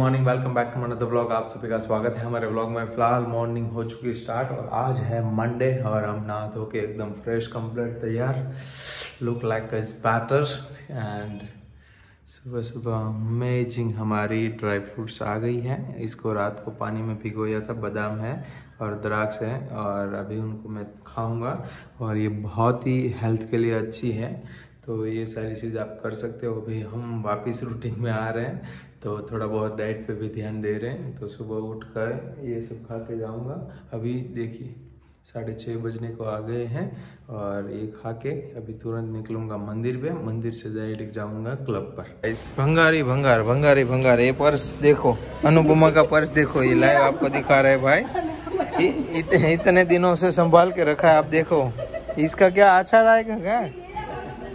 Morning, welcome back to another vlog. आप सभी का स्वागत है हमारे व्लॉग में। फिलहाल मॉर्निंग हो चुकी स्टार्ट और आज है मंडे और हम नहा धो के एकदम फ्रेश कंप्लीट तैयार, look like is better. And सुबह सुबह अमेजिंग हमारी ड्राई फ्रूट्स आ गई हैं। इसको रात को पानी में भिगोया था, बादाम है और द्राक्ष है और अभी उनको मैं खाऊंगा और ये बहुत ही हेल्थ के लिए अच्छी है। तो ये सारी चीज़ आप कर सकते हो। अभी हम वापस रूटीन में आ रहे हैं तो थोड़ा बहुत डाइट पे भी ध्यान दे रहे हैं। तो सुबह उठकर ये सब खा के जाऊँगा। अभी देखिए 6:30 बजने को आ गए हैं और ये खा के अभी तुरंत निकलूँगा मंदिर पे, मंदिर से डायरेक्ट जाऊँगा क्लब पर। इस भंगारी भंगार भंगारी भंगार, ये पर्स देखो, अनुपमा का पर्स देखो, ये लाइव आपको दिखा रहे भाई। इतने दिनों से संभाल के रखा है, आप देखो इसका क्या आचार आएगा क्या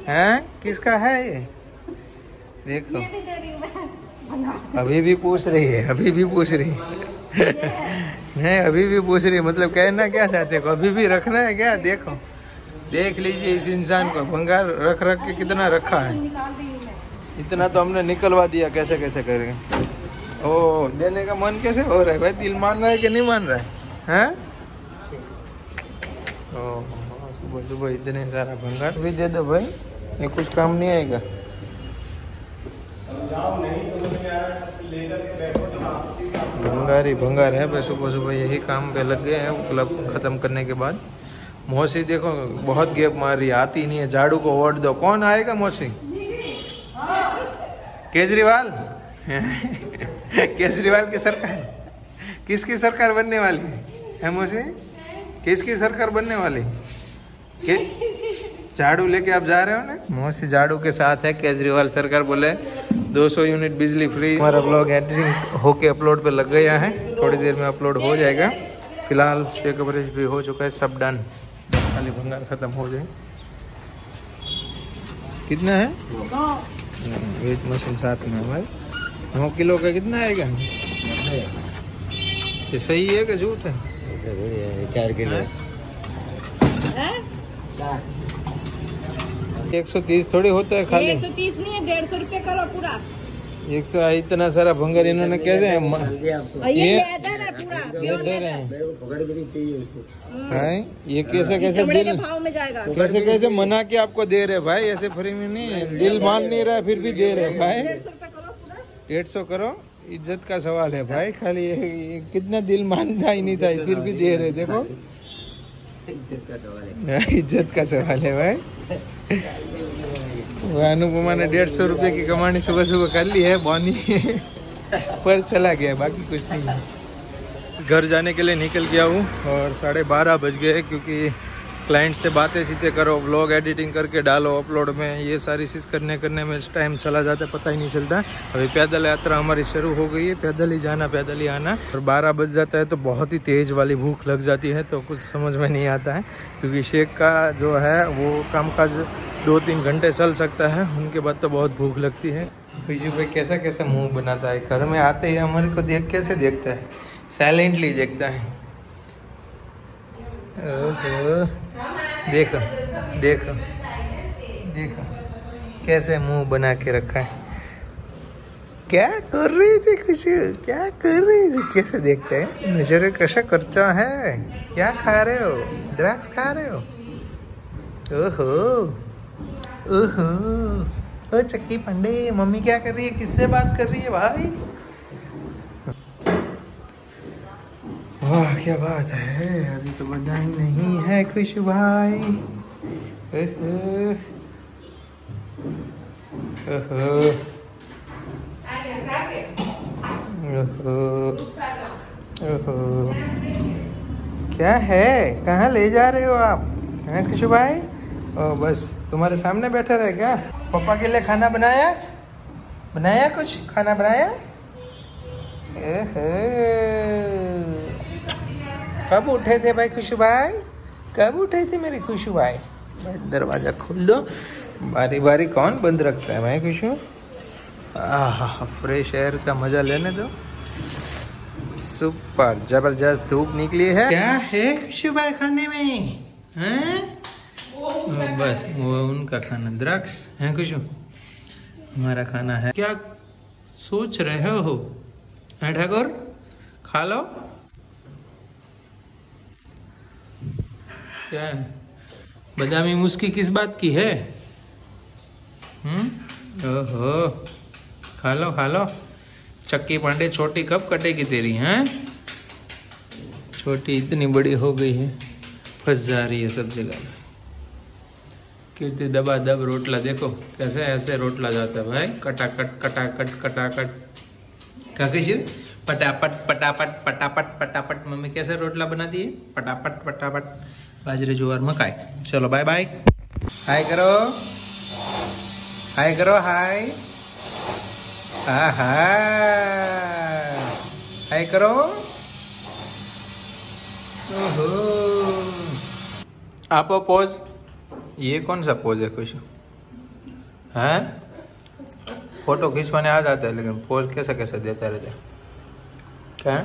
हैं, किसका है ये देखो। अभी भी पूछ रही है नहीं अभी भी पूछ रही है, मतलब कहना क्या चाहते हो, अभी भी रखना है क्या। देखो देख लीजिए इस इंसान को, भंगार रख के कितना रखा है। इतना तो हमने निकलवा दिया, कैसे कैसे करेंगे। ओ देने का मन कैसे हो रहा है भाई, दिल मान रहा है कि नहीं मान रहा है। सुबह सुबह इतने सारा भंगार भी दे दो भाई, ये कुछ काम नहीं आएगा। भंगारी भंगार है भाई, सुबह सुबह यही काम पे लग गए हैं क्लब खत्म करने के बाद। मौसी देखो बहुत गेप मार रही, आती नहीं है। झाड़ू को वोट दो, कौन आएगा मौसी, केजरीवाल केजरीवाल की सरकार, किसकी सरकार बनने वाली है मौसी, किसकी सरकार बनने वाली। झाड़ू लेके आप जा रहे हो ना मौसी, झाड़ू के साथ है। केजरीवाल सरकार बोले 200 यूनिट बिजली फ्री। हमारा ब्लॉग एडिटिंग होके अपलोड पे लग गया है, थोड़ी देर में अपलोड हो जाएगा। फिलहाल कवरेज भी हो चुका है, सब डन, खाली भंगार खत्म हो जाए। कितना है वेट मशीन साथ में भाई, 9 किलो का कितना आएगा, ये सही है कि झूठ है। 4 किलो 130 थोड़ी होता है खाली, 130 नहीं है, 150 रुपए करो पूरा 100। इतना सारा भंगार इन्होंने कैसे ये कैसे मना के आपको दे रहे भाई, ऐसे फ्री में नहीं, दिल मान नहीं रहा फिर भी दे रहे भाई। 150 करो, इज्जत का सवाल है भाई। खाली कितना दिल मानता ही नहीं था फिर भी दे रहे, देखो इज्जत का सवाल है भाई। अनुपमा ने 150 रुपए की कमानी सुबह सुबह कर ली है, बॉनी पर चला गया, बाकी कुछ नहीं। घर जाने के लिए निकल गया हूँ और 12:30 बज गए क्योंकि क्लाइंट से बातें सीधे करो, व्लॉग एडिटिंग करके डालो अपलोड में, ये सारी चीज़ करने में टाइम चला जाता है, पता ही नहीं चलता। अभी पैदल यात्रा हमारी शुरू हो गई है, पैदल ही जाना पैदल ही आना। और 12 बज जाता है तो बहुत ही तेज़ वाली भूख लग जाती है, तो कुछ समझ में नहीं आता है क्योंकि शेख का जो है वो कामकाज 2-3 घंटे चल सकता है, उनके बाद तो बहुत भूख लगती है। बीजू भाई कैसा कैसा मुँह बनाता है, घर में आते ही हमारे को देख कैसे देखता है, साइलेंटली देखता है। ओहो देखो देखो देखो कैसे मुंह बना के रखा है। क्या कर रही थी खुशी, क्या कर रही थी, कैसे देखते हैं, नजर कैसा करता है। क्या खा रहे हो, द्राक्ष खा रहे हो। ओहो ओहो ओ चक्की पंडे, मम्मी क्या कर रही है, किससे बात कर रही है भाई। वाह क्या बात है, अभी तो बना ही नहीं है खुश भाई। क्या है, कहाँ ले जा रहे हो आप, हैं खुशू भाई। और बस तुम्हारे सामने बैठा रहे क्या। पापा के लिए खाना बनाया, बनाया कुछ खाना बनाया। कब उठे थे भाई खुशू भाई, कब उठे थे मेरे खुशू भाई। भाई दरवाज़ा खोल दो, बारी बारी कौन बंद रखता है भाई खुशू। आहा फ्रेश एयर का मज़ा लेने दो, सुपर जबरदस्त धूप निकली है। क्या है खुशू भाई खाने में हैं, बस वो उनका खाना द्राक्ष है खुशू, हमारा खाना है। क्या सोच रहे हो है ठाकुर, खा लो। क्या है? बदामी मुस्की किस बात की है? ओहो, खा लो खा लो। चक्की पांडे छोटी कब कटेगी तेरी? हैं, छोटी इतनी बड़ी हो गई है, फंस जा रही है सब जगह। कितनी दबा दब रोटला, देखो कैसे ऐसे रोटला जाता है भाई, कटाकट कटाकट कटाकट। काकेशु पटापट पटापट पटापट पटापट। मम्मी कैसे रोटला बनाती है, पटापट पटापट। बाजरे ज्वार मकाई। चलो बाय बाय। हाय करो, हाय करो, हाय हाय करो। ओहो, आपो पोज। ये कौन सा पोज है कुछ? हैं, फोटो खींचवाने आ जाता है लेकिन पोज कैसे कैसे देता रहता है। क्या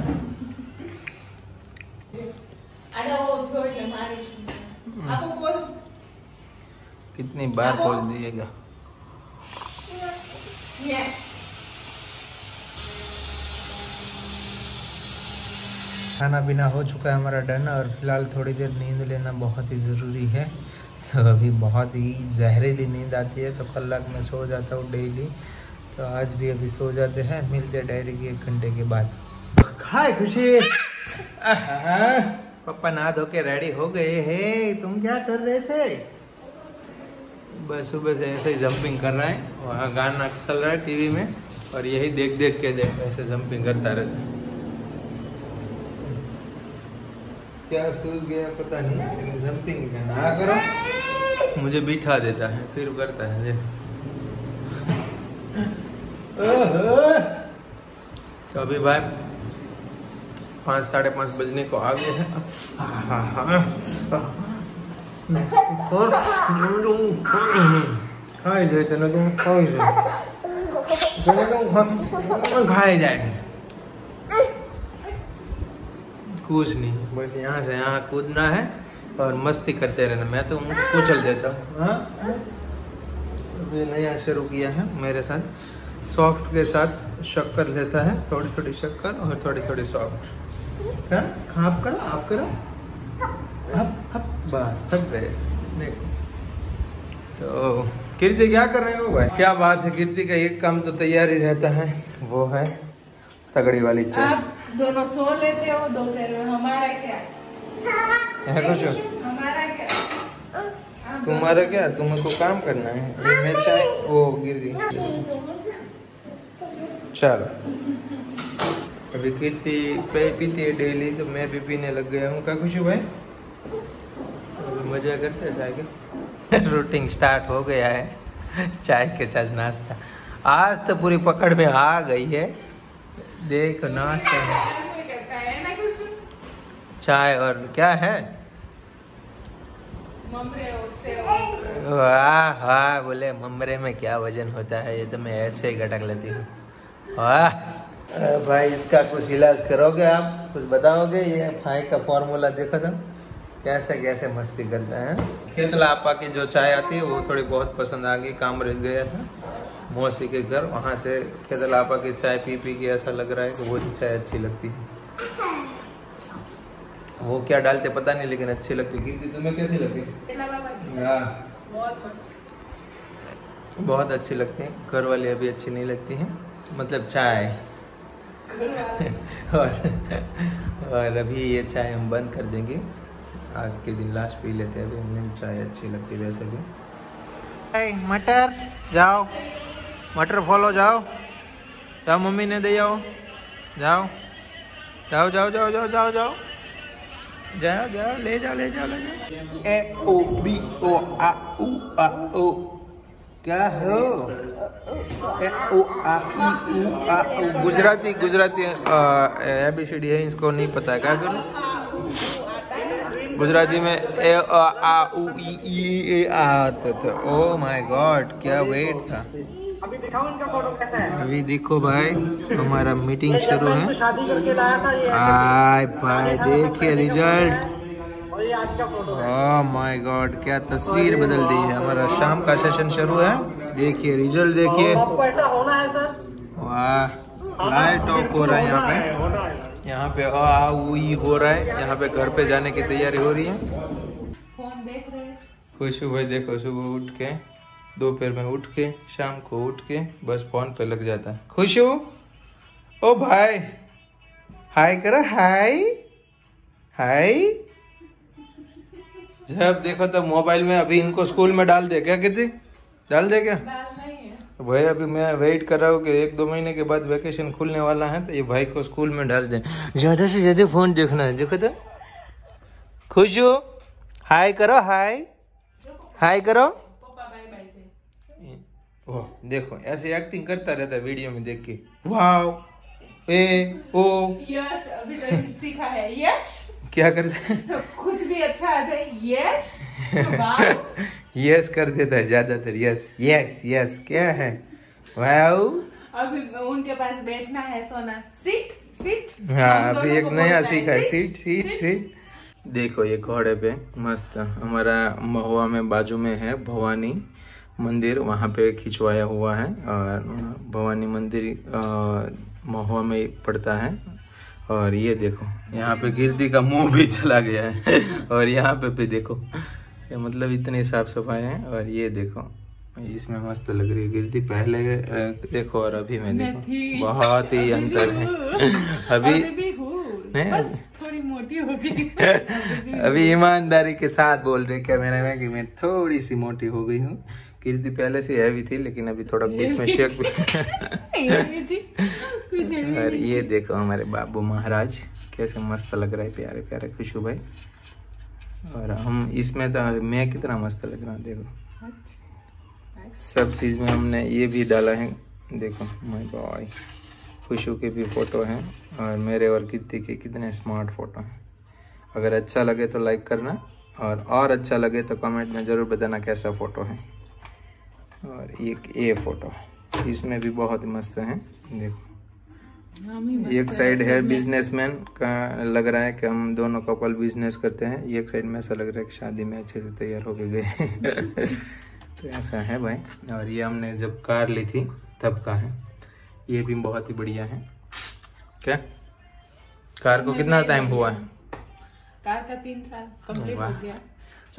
कितनी बार पोज दिएगा? खाना पीना हो चुका है हमारा डन, और फिलहाल थोड़ी देर नींद लेना बहुत ही ज़रूरी है। तो अभी बहुत ही जहरीली नींद आती है, तो कलाक में सो जाता हूँ डेली, तो आज भी अभी सो जाते हैं। मिलते हैं डायरेक्ट 1 घंटे के बाद। हाय खुशी, पप्पा नहा धो के रेडी हो गए हैं। तुम क्या कर रहे थे? बस सुबह से ऐसे ही जंपिंग कर रहे हैं, वहाँ गाना चल रहा है टीवी में और यही देख देख के ऐसे जंपिंग करता रहता है। क्या सूझ गया पता नहीं, लेकिन जंपिंग में ना करो, मुझे बिठा देता है फिर करता है। तो अभी भाई 5 साढ़े 5 बजने को आ गए हैं। खाए जाए कुछ नहीं, बस यहाँ से यहाँ कूदना है और मस्ती करते रहना। मैं तो उनको कुचल देता हूँ। ये नया शुरू किया है मेरे साथ, सॉफ्ट के साथ शक्कर लेता है, थोड़ी थोड़ी शक्कर और थोड़ी थोड़ी सॉफ्ट। आप करो, आप करो, आप बात थक गए देखो। तो कीर्ति क्या कर रहे हो भाई? क्या बात है, कीर्ति का एक काम तो तैयार ही रहता है, वो है तगड़ी वाली चाय। दोनों सो लेते हो दोपहर में, हमारा क्या है? कुछ हमारा क्या, तुम्हारा क्या? तुम्हें को काम करना है। ये मैं चाय, वो गिर गई। चलो अभी कीर्ति पीती है डेली, तो मैं भी पीने लग गया हूँ। क्या खुशू भाई, अभी मजा करते हैं चाय के। रूटीन स्टार्ट हो गया है, चाय के साथ नाश्ता। आज तो पूरी पकड़ में आ गई है। देखो नाश्ता है, चाय और क्या है? वाह वाह, बोले ममरे में क्या वजन होता है, ये तो मैं ऐसे ही गटक लेती हूँ। वाह भाई, इसका कुछ इलाज करोगे आप, कुछ बताओगे? ये भाई का फॉर्मूला देखो तुम, कैसे कैसे मस्ती करता है। खेतलापा की जो चाय आती है वो थोड़ी बहुत पसंद आ गई। काम रह गया था मौसी के घर, वहाँ से खेतलापा की चाय पी के ऐसा लग रहा है कि वो चाय अच्छी लगती है। वो क्या डालते पता नहीं, लेकिन अच्छी लगती। कीर्ति तुम्हें कैसी लगी? बहुत अच्छी लगती है। घर वाली अभी अच्छी नहीं लगती है, मतलब चाय। और अभी ये चाय हम बंद कर देंगे, आज के दिन लास्ट पी लेते हैं। अभी हमने चाय अच्छी लगती है वैसे भी। मटर जाओ, मटर फॉलो जाओ, जाओ मम्मी ने दे जाओ, जाओ जाओ जाओ जाओ जाओ जाओ जाओ जाओ जाओ, ले जाओ ले जाओ ले जाओ। ए ओ बी ओ आ उ आ ओ, क्या हो? ए ओ आ ई उ आ ओ। गुजराती गुजराती ABCD है, इसको नहीं पता है, क्या करूँ? गुजराती में ए आ उ ई ए आ। तो ओ माय गॉड, क्या वेट था। अभी दिखाओ इनका फोटो कैसा है। अभी देखो भाई, हमारा मीटिंग शुरू है। शादी करके लाया था ये, आय भाई देखिए रिजल्ट। और ये आज का फोटो है। ओह माय गॉड, क्या तस्वीर बदल दी है। हमारा शाम का सेशन शुरू है, देखिए रिजल्ट देखिए। आपको ऐसा होना है सर। वाह, लाइट ऑफ हो रहा है यहाँ पे हो रहा है, यहाँ पे घर पे जाने की तैयारी हो रही है। खुशबू भाई देखो, सुबह उठ के, दोपहर में उठ के, शाम को उठ के बस फोन पे लग जाता है। खुशबू ओ भाई हाय करा, हाय हाय। जब देखो तब मोबाइल में। अभी इनको स्कूल में डाल दे क्या, कितनी डाल दे क्या भाई? अभी मैं वेट कर रहा हूँ कि 1-2 महीने के बाद वैकेशन खुलने वाला है तो ये भाई को स्कूल में डाल दें, ज्यादा से ज्यादा फोन देखना है। देखो तो खुश हो, हाय करो, हाय हाय करो। ओ देखो ऐसे एक्टिंग करता रहता है वीडियो में देख के। वाह ए ओ यस, अभी तो सीखा है यस। क्या करता है? कुछ भी अच्छा आ जाए यस यस कर देता है ज्यादातर। यस यस यस क्या है, वाओ। अभी उनके पास बैठना है, सोना, सीट सीट। हाँ अभी एक नया सीखा है, सीट सीट सीट। देखो ये घोड़े पे मस्त। हमारा महुआ में बाजू में है भवानी मंदिर, वहाँ पे खिंचवाया हुआ है। और भवानी मंदिर महुआ में पड़ता है। और ये देखो यहाँ पे गिरदी का मुंह भी चला गया है और यहाँ पे भी देखो, ये मतलब इतनी साफ सफाई है। और ये देखो इसमें मस्त लग रही है गिरदी, पहले देखो और अभी में देखो बहुत ही अंतर है। अभी बस थोड़ी मोटी हो गई अभी ईमानदारी के साथ बोल रहे कैमरे में कि मैं थोड़ी सी मोटी हो गई हूँ। गिरदी पहले से हैवी थी लेकिन अभी थोड़ा बीच में शेक भी। और ये देखो हमारे बाबू महाराज कैसे मस्त लग रहा है, प्यारे प्यारे खुशबू भाई। और हम इसमें तो मैं कितना मस्त लग रहा हूँ देखो। सब चीज में हमने ये भी डाला है देखो, माय बॉय। खुशबू के भी फोटो हैं और मेरे और गिरदी के कितने स्मार्ट फोटो हैं। अगर अच्छा लगे तो लाइक करना और अच्छा लगे तो कमेंट में ज़रूर बताना कैसा फ़ोटो है। और एक ये फोटो इसमें भी बहुत मस्त है देखो। एक साइड है बिजनेसमैन का, लग रहा है कि हम दोनों कपल बिजनेस करते हैं। एक साइड में ऐसा लग रहा है कि शादी में अच्छे से तैयार होके गए तो ऐसा है भाई। और ये हमने जब कार ली थी तब का है, ये भी बहुत ही बढ़िया है। क्या कार को कितना टाइम हुआ है? कार का 3 साल कंप्लीट हो गया।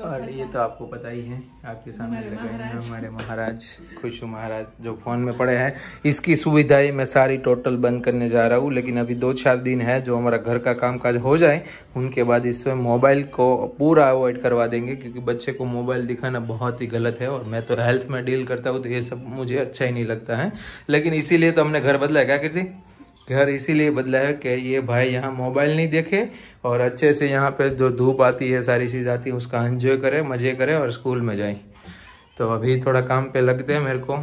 और ये तो आपको पता ही है, आपके सामने लगे हमारे महाराज खुशबू महाराज जो फोन में पड़े हैं। इसकी सुविधाएं मैं सारी टोटल बंद करने जा रहा हूँ, लेकिन अभी 2-4 दिन है जो हमारा घर का कामकाज हो जाए, उनके बाद इसमें मोबाइल को पूरा अवॉइड करवा देंगे। क्योंकि बच्चे को मोबाइल दिखाना बहुत ही गलत है और मैं तो हेल्थ में डील करता हूँ तो ये सब मुझे अच्छा ही नहीं लगता है। लेकिन इसीलिए तो हमने घर बदला। क्या करती घर इसीलिए बदला है कि ये भाई यहाँ मोबाइल नहीं देखे और अच्छे से यहाँ पे जो धूप आती है सारी चीज़ आती है उसका एंजॉय करे, मजे करे और स्कूल में जाए। तो अभी थोड़ा काम पे लगते हैं मेरे को,